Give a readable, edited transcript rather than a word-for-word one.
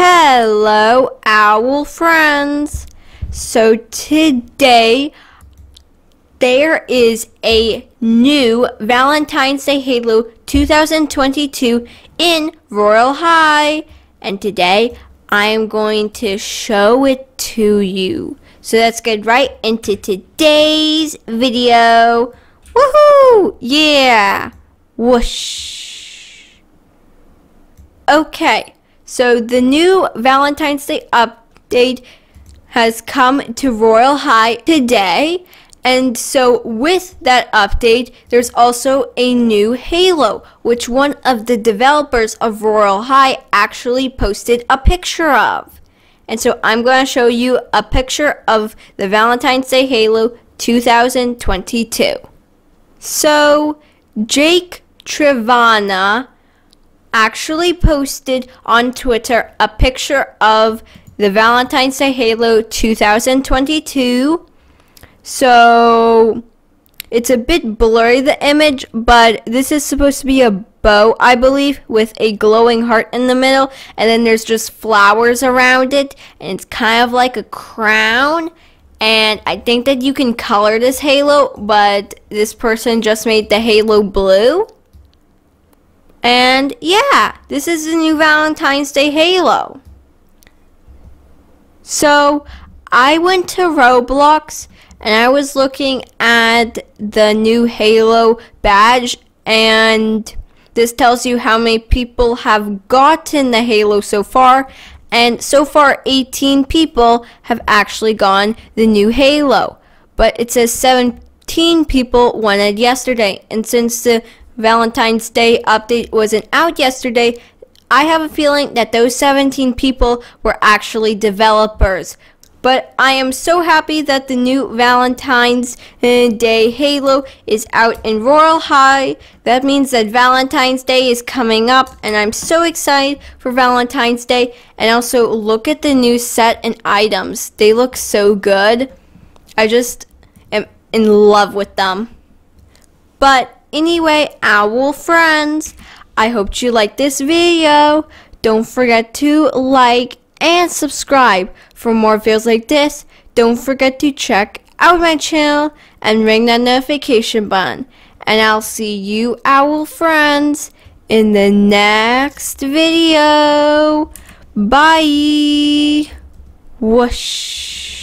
Hello, owl friends. So today there is a new Valentine's Day Halo 2022 in Royale High, and today I am going to show it to you. So let's get right into today's video. Woohoo! Yeah! Whoosh! Okay, so the new Valentine's Day update has come to Royale High today. And so with that update, there's also a new Halo, which one of the developers of Royale High actually posted a picture of. And so I'm going to show you a picture of the Valentine's Day Halo 2022. So Jake Trivana actually posted on Twitter a picture of the Valentine's Day Halo 2022. So it's a bit blurry, the image, but this is supposed to be a bow, I believe, with a glowing heart in the middle, and then there's just flowers around it, and it's kind of like a crown. And I think that you can color this halo, but this person just made the halo blue. And yeah, this is the new Valentine's Day Halo. So I went to Roblox and I was looking at the new Halo badge, and this tells you how many people have gotten the Halo so far, and so far 18 people have actually gotten the new Halo, but it says 17 people won it yesterday, and since the Valentine's Day update wasn't out yesterday, I have a feeling that those 17 people were actually developers. But I am so happy that the new Valentine's Day Halo is out in Royale High. That means that Valentine's Day is coming up, and I'm so excited for Valentine's Day. And also, look at the new set and items. They look so good. I just am in love with them. But anyway, owl friends, I hope you liked this video. Don't forget to like and subscribe for more videos like this. Don't forget to check out my channel and ring that notification button, and I'll see you owl friends in the next video. Bye. Whoosh.